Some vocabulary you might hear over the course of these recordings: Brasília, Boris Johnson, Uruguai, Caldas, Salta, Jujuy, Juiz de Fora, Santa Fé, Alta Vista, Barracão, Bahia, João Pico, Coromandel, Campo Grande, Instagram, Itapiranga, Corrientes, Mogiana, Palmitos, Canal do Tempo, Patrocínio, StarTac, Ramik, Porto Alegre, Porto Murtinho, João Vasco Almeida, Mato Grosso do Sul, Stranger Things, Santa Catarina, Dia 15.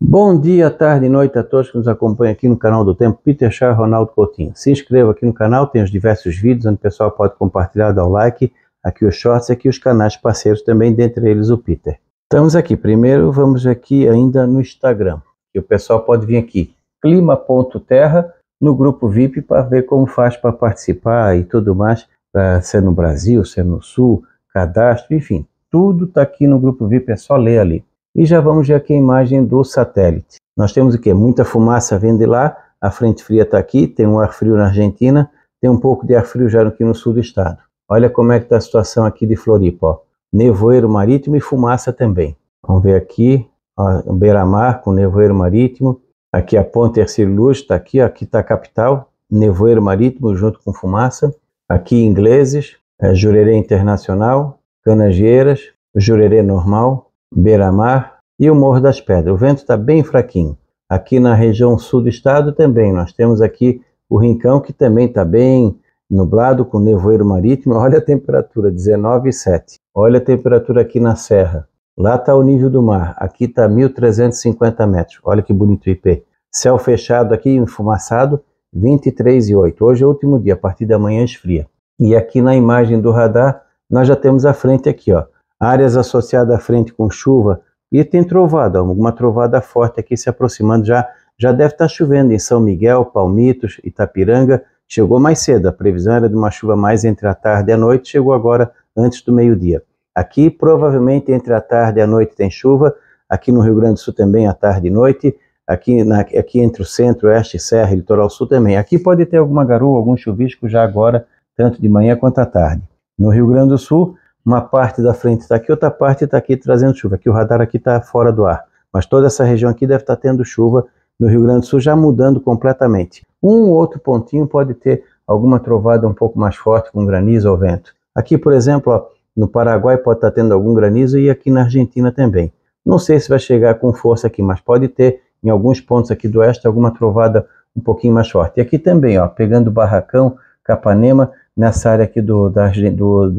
Bom dia, tarde e noite a todos que nos acompanham aqui no canal do Tempo, Piter Scheuer, Ronaldo Coutinho. Se inscreva aqui no canal, tem os diversos vídeos onde o pessoal pode compartilhar, dar o like, aqui os shorts e aqui os canais parceiros também, dentre eles o Piter. Estamos aqui, primeiro vamos aqui ainda no Instagram, que o pessoal pode vir aqui, clima.terra, no grupo VIP para ver como faz para participar e tudo mais, para ser no Brasil, ser no Sul, cadastro, enfim, tudo está aqui no grupo VIP, é só ler ali. E já vamos ver aqui a imagem do satélite. Nós temos o que? Muita fumaça vindo de lá, a frente fria está aqui, tem um ar frio na Argentina, tem um pouco de ar frio já aqui no sul do estado. Olha como é que está a situação aqui de Floripa, ó. Nevoeiro marítimo e fumaça também. Vamos ver aqui, ó, beira-mar com nevoeiro marítimo, aqui a ponte Terceiro Luz está aqui está a capital, nevoeiro marítimo junto com fumaça, aqui ingleses, Jurerê Internacional, Canangeiras, Jurerê normal, beira-mar e o Morro das Pedras. O vento está bem fraquinho. Aqui na região sul do estado também, nós temos aqui o Rincão, que também está bem nublado, com nevoeiro marítimo. Olha a temperatura, 19,7. Olha a temperatura aqui na serra. Lá está o nível do mar, aqui está 1.350 metros. Olha que bonito o IP. Céu fechado aqui, enfumaçado, 23,8. Hoje é o último dia, a partir da manhã esfria. E aqui na imagem do radar, nós já temos a frente aqui, ó. Áreas associadas à frente com chuva e tem trovada, alguma trovada forte aqui se aproximando, já deve estar chovendo em São Miguel, Palmitos, Itapiranga, chegou mais cedo, a previsão era de uma chuva mais entre a tarde e a noite, chegou agora antes do meio-dia. Aqui provavelmente entre a tarde e a noite tem chuva, aqui no Rio Grande do Sul também à tarde e noite, aqui entre o centro, oeste, serra e litoral sul também. Aqui pode ter alguma garoa, algum chuvisco já agora, tanto de manhã quanto à tarde. No Rio Grande do Sul, uma parte da frente está aqui, outra parte está aqui trazendo chuva. Aqui o radar aqui está fora do ar. Mas toda essa região aqui deve estar tendo chuva no Rio Grande do Sul, já mudando completamente. Um ou outro pontinho pode ter alguma trovada um pouco mais forte, com granizo ou vento. Aqui, por exemplo, ó, no Paraguai pode estar tendo algum granizo e aqui na Argentina também. Não sei se vai chegar com força aqui, mas pode ter em alguns pontos aqui do oeste alguma trovada um pouquinho mais forte. E aqui também, ó, pegando Barracão, Capanema, nessa área aqui do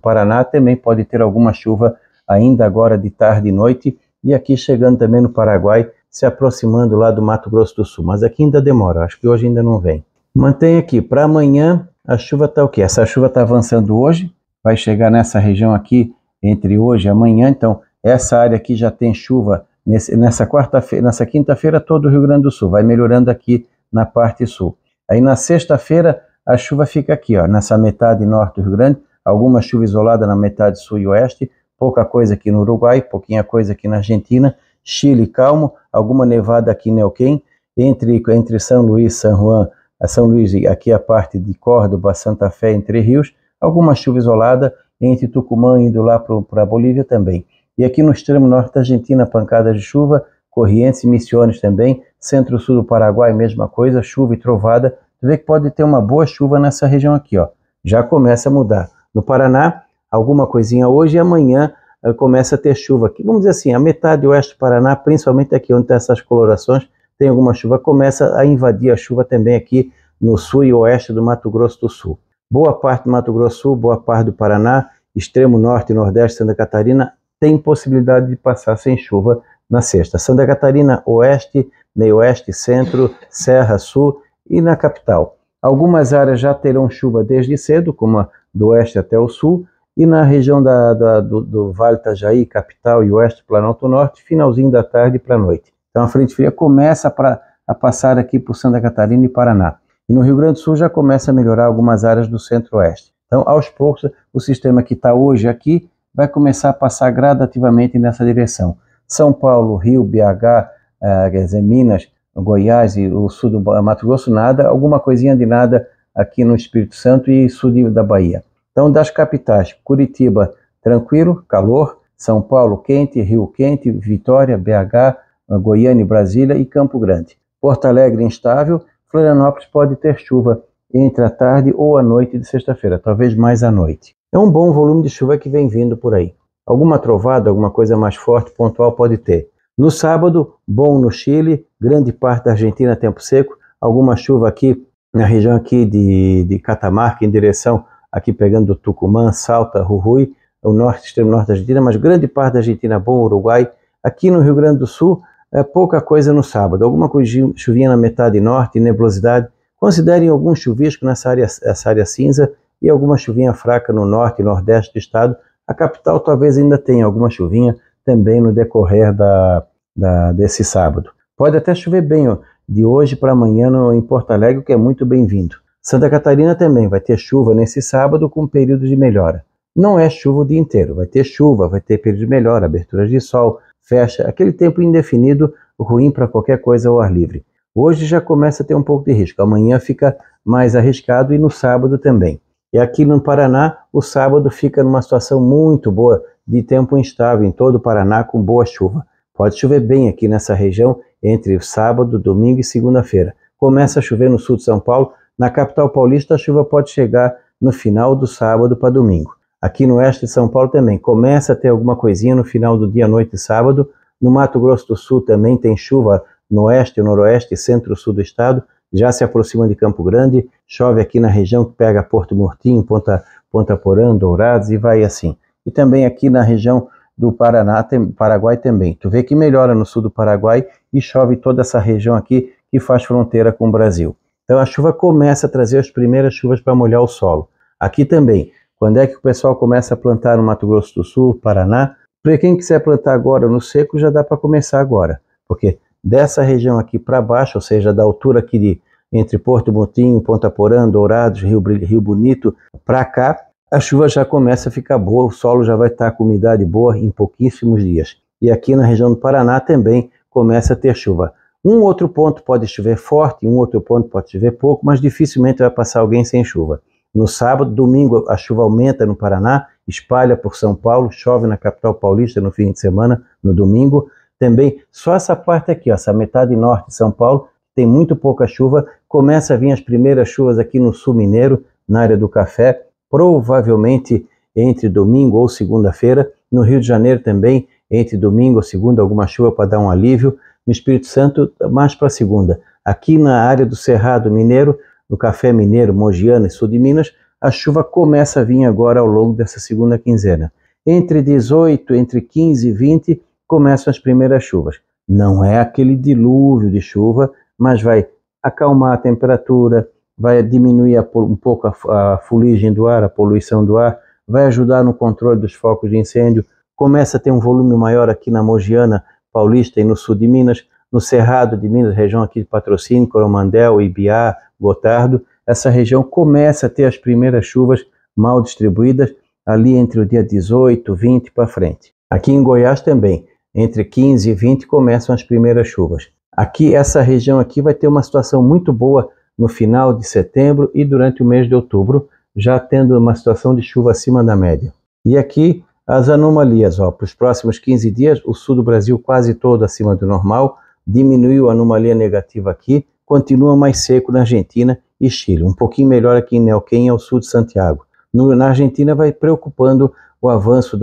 Paraná também pode ter alguma chuva ainda agora de tarde e noite. E aqui chegando também no Paraguai, se aproximando lá do Mato Grosso do Sul. Mas aqui ainda demora, acho que hoje ainda não vem. Mantém aqui, para amanhã a chuva está o quê? Essa chuva está avançando hoje, vai chegar nessa região aqui entre hoje e amanhã. Então essa área aqui já tem chuva nessa quinta-feira todo o Rio Grande do Sul. Vai melhorando aqui na parte sul. Aí na sexta-feira, a chuva fica aqui, ó, nessa metade norte do Rio Grande, alguma chuva isolada na metade sul e oeste, pouca coisa aqui no Uruguai, pouquinha coisa aqui na Argentina, Chile calmo, alguma nevada aqui em Neuquén, entre São Luís, São Luís e aqui a parte de Córdoba, Santa Fé, Entre Rios, alguma chuva isolada entre Tucumã indo lá para a Bolívia também. E aqui no extremo norte da Argentina, pancadas de chuva, Corrientes e Misiones também, centro-sul do Paraguai, mesma coisa, chuva e trovada. Vê que pode ter uma boa chuva nessa região aqui, ó. Já começa a mudar. No Paraná, alguma coisinha hoje e amanhã começa a ter chuva aqui. Vamos dizer assim, a metade oeste do Paraná, principalmente aqui onde tem essas colorações, tem alguma chuva, começa a invadir a chuva também aqui no sul e oeste do Mato Grosso do Sul. Boa parte do Mato Grosso do Sul, boa parte do Paraná, extremo norte e nordeste, Santa Catarina, tem possibilidade de passar sem chuva na sexta. Santa Catarina, oeste, meio oeste, centro, serra, sul, e na capital. Algumas áreas já terão chuva desde cedo, como a do oeste até o sul, e na região do Vale Itajaí, capital e oeste, Planalto Norte, finalzinho da tarde para a noite. Então a frente fria começa a passar aqui por Santa Catarina e Paraná. E no Rio Grande do Sul já começa a melhorar algumas áreas do centro-oeste. Então aos poucos o sistema que está hoje aqui vai começar a passar gradativamente nessa direção. São Paulo, Rio, BH, Minas, Goiás e o sul do Mato Grosso, nada, alguma coisinha de nada aqui no Espírito Santo e sul da Bahia. Então, das capitais, Curitiba, tranquilo, calor, São Paulo, quente, Rio, quente, Vitória, BH, Goiânia, Brasília e Campo Grande. Porto Alegre, instável, Florianópolis pode ter chuva entre a tarde ou a noite de sexta-feira, talvez mais à noite. É um bom volume de chuva que vem vindo por aí. Alguma trovada, alguma coisa mais forte, pontual, pode ter. No sábado, bom no Chile, grande parte da Argentina tempo seco, alguma chuva aqui na região aqui de Catamarca, em direção aqui pegando Tucumã, Salta, Jujuy, o norte, extremo norte da Argentina, mas grande parte da Argentina bom, Uruguai. Aqui no Rio Grande do Sul, pouca coisa no sábado, alguma chuvinha na metade norte, nebulosidade. Considerem algum chuvisco nessa área cinza e alguma chuvinha fraca no norte e nordeste do estado. A capital talvez ainda tenha alguma chuvinha também no decorrer desse sábado. Pode até chover bem de hoje para amanhã em Porto Alegre, o que é muito bem-vindo. Santa Catarina também vai ter chuva nesse sábado com período de melhora. Não é chuva o dia inteiro, vai ter chuva, vai ter período de melhora, abertura de sol, fecha, aquele tempo indefinido, ruim para qualquer coisa ao ar livre. Hoje já começa a ter um pouco de risco, amanhã fica mais arriscado e no sábado também. E aqui no Paraná, o sábado fica numa situação muito boa de tempo instável em todo o Paraná com boa chuva. Pode chover bem aqui nessa região entre sábado, domingo e segunda-feira. Começa a chover no sul de São Paulo. Na capital paulista, a chuva pode chegar no final do sábado para domingo. Aqui no oeste de São Paulo também começa a ter alguma coisinha no final do dia, noite e sábado. No Mato Grosso do Sul também tem chuva no oeste, noroeste e centro-sul do estado. Já se aproxima de Campo Grande, chove aqui na região que pega Porto Murtinho, Ponta Porã, Dourados e vai assim. E também aqui na região do Paraguai também. Tu vê que melhora no sul do Paraguai e chove toda essa região aqui que faz fronteira com o Brasil. Então a chuva começa a trazer as primeiras chuvas para molhar o solo. Aqui também, quando é que o pessoal começa a plantar no Mato Grosso do Sul, Paraná? Para quem quiser plantar agora no seco, já dá para começar agora, porque dessa região aqui para baixo, ou seja, da altura aqui entre Porto Murtinho, Ponta Porã, Dourados, Rio Bonito, para cá, a chuva já começa a ficar boa, o solo já vai estar com umidade boa em pouquíssimos dias. E aqui na região do Paraná também começa a ter chuva. Um outro ponto pode chover forte, um outro ponto pode chover pouco, mas dificilmente vai passar alguém sem chuva. No sábado, domingo, a chuva aumenta no Paraná, espalha por São Paulo, chove na capital paulista no fim de semana, no domingo. Também, só essa parte aqui, ó, essa metade norte de São Paulo, tem muito pouca chuva. Começa a vir as primeiras chuvas aqui no sul mineiro, na área do café, provavelmente entre domingo ou segunda-feira. No Rio de Janeiro também, entre domingo ou segunda, alguma chuva para dar um alívio. No Espírito Santo, mais para segunda. Aqui na área do Cerrado Mineiro, no Café Mineiro, Mogiana e sul de Minas, a chuva começa a vir agora ao longo dessa segunda quinzena. Entre 15 e 20, começam as primeiras chuvas. Não é aquele dilúvio de chuva, mas vai acalmar a temperatura, vai diminuir um pouco a fuligem do ar, a poluição do ar, vai ajudar no controle dos focos de incêndio. Começa a ter um volume maior aqui na Mogiana Paulista e no sul de Minas, no Cerrado de Minas, região aqui de Patrocínio, Coromandel, Ibiá, Gotardo. Essa região começa a ter as primeiras chuvas mal distribuídas ali entre o dia 18, 20 para frente. Aqui em Goiás também, entre 15 e 20 começam as primeiras chuvas. Aqui, essa região aqui vai ter uma situação muito boa no final de setembro e durante o mês de outubro, já tendo uma situação de chuva acima da média. E aqui, as anomalias, para os próximos 15 dias, o sul do Brasil quase todo acima do normal, diminuiu a anomalia negativa aqui, continua mais seco na Argentina e Chile, um pouquinho melhor aqui em Neuquén, ao sul de Santiago. Na Argentina vai preocupando o avanço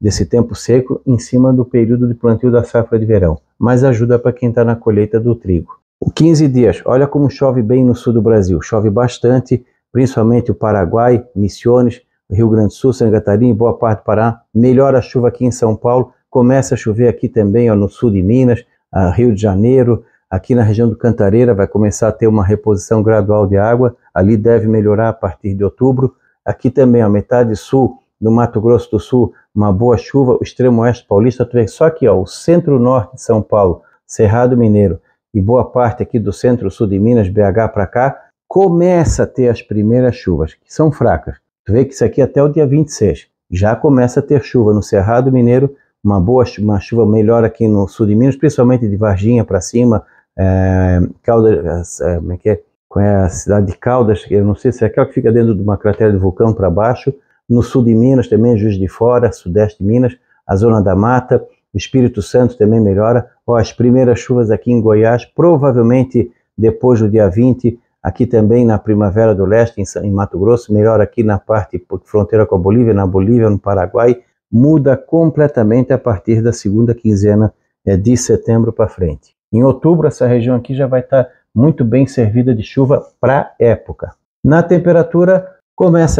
desse tempo seco em cima do período de plantio da safra de verão, mas ajuda para quem está na colheita do trigo. 15 dias, olha como chove bem no sul do Brasil, chove bastante, principalmente o Paraguai, Misiones, Rio Grande do Sul, Santa Catarina e boa parte do Paraná. Melhora a chuva aqui em São Paulo, começa a chover aqui também no sul de Minas, Rio de Janeiro, aqui na região do Cantareira vai começar a ter uma reposição gradual de água, ali deve melhorar a partir de outubro. Aqui também a metade sul do Mato Grosso do Sul, uma boa chuva, o extremo oeste paulista, tu vê só aqui o centro-norte de São Paulo, Cerrado Mineiro e boa parte aqui do centro-sul de Minas, BH para cá, começa a ter as primeiras chuvas, que são fracas. Tu vê que isso aqui até o dia 26, já começa a ter chuva no Cerrado Mineiro, uma chuva melhor aqui no sul de Minas, principalmente de Varginha para cima, Caldas, qual é a cidade de Caldas, eu não sei se é aquela que fica dentro de uma cratera de vulcão para baixo, no sul de Minas também, Juiz de Fora, sudeste de Minas, a Zona da Mata, o Espírito Santo também melhora. As primeiras chuvas aqui em Goiás, provavelmente depois do dia 20, aqui também na Primavera do Leste, em Mato Grosso, melhor aqui na parte fronteira com a Bolívia, na Bolívia, no Paraguai, muda completamente a partir da segunda quinzena de setembro para frente. Em outubro, essa região aqui já vai estar muito bem servida de chuva para época. Na temperatura,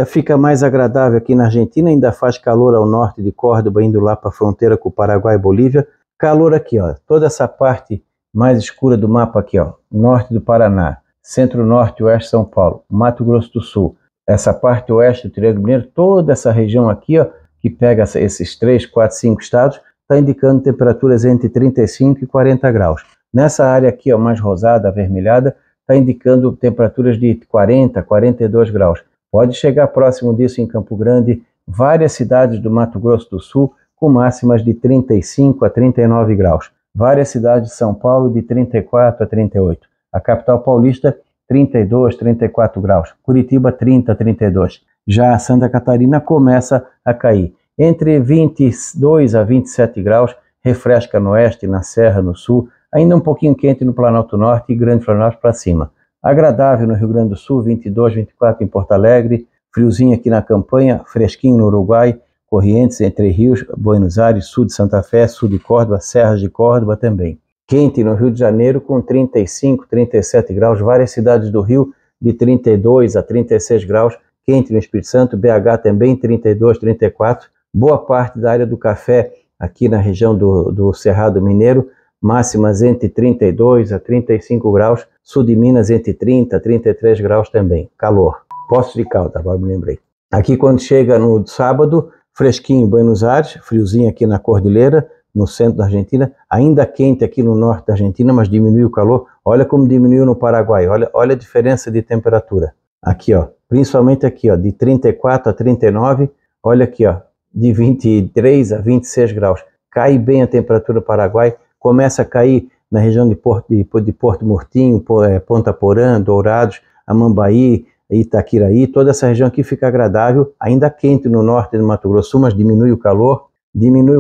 fica mais agradável aqui na Argentina, ainda faz calor ao norte de Córdoba, indo lá para a fronteira com o Paraguai e Bolívia, Calor aqui, ó, toda essa parte mais escura do mapa aqui, ó, norte do Paraná, centro-norte, oeste São Paulo, Mato Grosso do Sul, essa parte oeste do Triângulo Mineiro, toda essa região aqui, ó, que pega esses 3, 4, 5 estados, está indicando temperaturas entre 35 e 40 graus. Nessa área aqui, ó, mais rosada, avermelhada, está indicando temperaturas de 40, 42 graus. Pode chegar próximo disso em Campo Grande, várias cidades do Mato Grosso do Sul, com máximas de 35 a 39 graus. Várias cidades de São Paulo de 34 a 38. A capital paulista, 32, 34 graus. Curitiba, 30 a 32. Já a Santa Catarina começa a cair. Entre 22 a 27 graus, refresca no oeste, na serra, no sul. Ainda um pouquinho quente no Planalto Norte e Grande Florianópolis para cima. Agradável no Rio Grande do Sul, 22, 24 em Porto Alegre. Friozinho aqui na campanha, fresquinho no Uruguai. Corrientes, Entre Rios, Buenos Aires, sul de Santa Fé, sul de Córdoba, serras de Córdoba também. Quente no Rio de Janeiro com 35, 37 graus, várias cidades do Rio de 32 a 36 graus. Quente no Espírito Santo, BH também 32, 34. Boa parte da área do café aqui na região do Cerrado Mineiro, máximas entre 32 a 35 graus. Sul de Minas entre 30 a 33 graus também, calor. Poços de Caldas, agora me lembrei. Aqui quando chega no sábado, fresquinho em Buenos Aires, friozinho aqui na Cordilheira, no centro da Argentina, ainda quente aqui no norte da Argentina, mas diminuiu o calor. Olha como diminuiu no Paraguai, olha a diferença de temperatura. Aqui, ó, principalmente aqui, ó, de 34 a 39, olha aqui, ó, de 23 a 26 graus. Cai bem a temperatura do Paraguai, começa a cair na região de Porto Murtinho, Ponta Porã, Dourados, Amambaí, Itaquiraí, toda essa região aqui fica agradável, ainda quente no norte do Mato Grosso do Sul, mas diminui o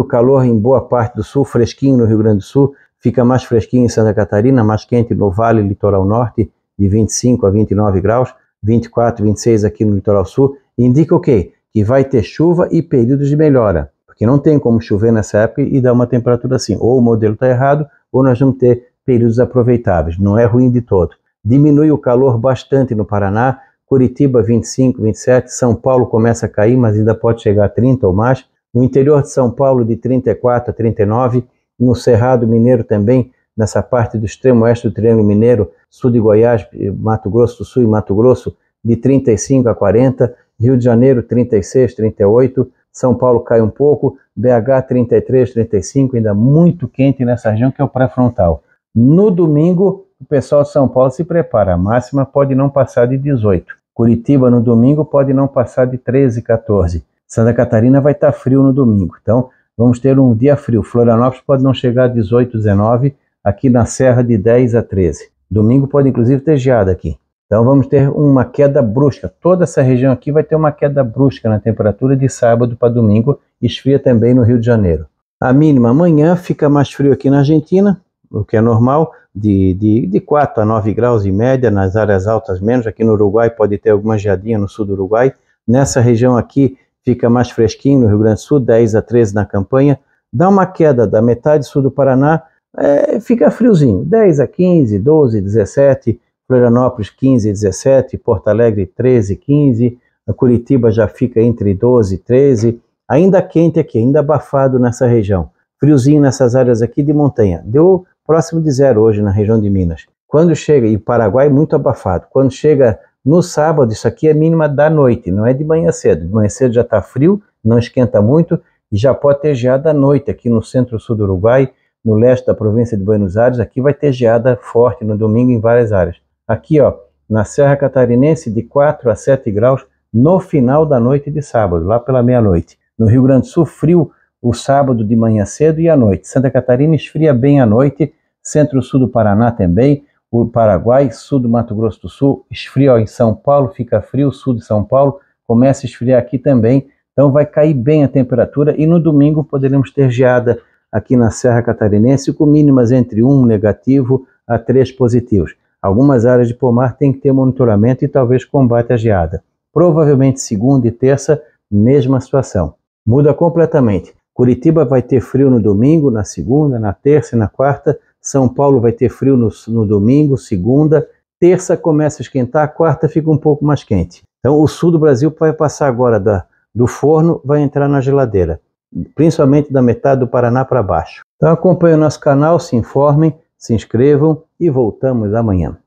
calor em boa parte do sul, fresquinho no Rio Grande do Sul, fica mais fresquinho em Santa Catarina, mais quente no Vale Litoral Norte, de 25 a 29 graus, 24, 26 aqui no Litoral Sul, indica o quê? Que vai ter chuva e períodos de melhora, porque não tem como chover nessa época e dar uma temperatura assim, ou o modelo está errado, ou nós vamos ter períodos aproveitáveis, não é ruim de todo. Diminui o calor bastante no Paraná, Curitiba 25, 27, São Paulo começa a cair, mas ainda pode chegar a 30 ou mais. O interior de São Paulo de 34 a 39, no Cerrado Mineiro também, nessa parte do extremo oeste do Triângulo Mineiro, sul de Goiás, Mato Grosso do Sul e Mato Grosso, de 35 a 40, Rio de Janeiro 36, 38, São Paulo cai um pouco, BH 33, 35, ainda muito quente nessa região que é o pré-frontal. No domingo, o pessoal de São Paulo se prepara, a máxima pode não passar de 18. Curitiba no domingo pode não passar de 13, 14. Santa Catarina vai estar frio no domingo, então vamos ter um dia frio. Florianópolis pode não chegar a 18, 19, aqui na serra de 10 a 13. Domingo pode inclusive ter geada aqui. Então vamos ter uma queda brusca, toda essa região aqui vai ter uma queda brusca na temperatura de sábado para domingo, esfria também no Rio de Janeiro. A mínima amanhã fica mais frio aqui na Argentina, o que é normal, de 4 a 9 graus em média, nas áreas altas menos, aqui no Uruguai pode ter alguma geadinha no sul do Uruguai, nessa região aqui fica mais fresquinho, no Rio Grande do Sul, 10 a 13 na campanha, dá uma queda da metade sul do Paraná, fica friozinho, 10 a 15, 12, 17, Florianópolis 15, 17, Porto Alegre 13, 15, a Curitiba já fica entre 12 e 13, ainda quente aqui, ainda abafado nessa região, friozinho nessas áreas aqui de montanha, deu próximo de zero hoje na região de Minas. Quando chega, e Paraguai muito abafado, quando chega no sábado, isso aqui é mínima da noite, não é de manhã cedo. De manhã cedo já está frio, não esquenta muito, e já pode ter geada à noite aqui no centro-sul do Uruguai, no leste da província de Buenos Aires, aqui vai ter geada forte no domingo em várias áreas. Aqui, ó, na Serra Catarinense, de 4 a 7 graus, no final da noite de sábado, lá pela meia-noite. No Rio Grande do Sul, frio o sábado de manhã cedo e à noite. Santa Catarina esfria bem à noite, centro-sul do Paraná também, o Paraguai, sul do Mato Grosso do Sul, esfria ó, em São Paulo, fica frio, sul de São Paulo, começa a esfriar aqui também, então vai cair bem a temperatura e no domingo poderemos ter geada aqui na Serra Catarinense com mínimas entre 1 negativo a 3 positivos. Algumas áreas de pomar tem que ter monitoramento e talvez combate à geada. Provavelmente segunda e terça, mesma situação. Muda completamente. Curitiba vai ter frio no domingo, na segunda, na terça e na quarta, São Paulo vai ter frio no domingo, segunda, terça começa a esquentar, quarta fica um pouco mais quente. Então o sul do Brasil vai passar agora do forno, vai entrar na geladeira, principalmente da metade do Paraná para baixo. Então acompanhe o nosso canal, se informem, se inscrevam e voltamos amanhã.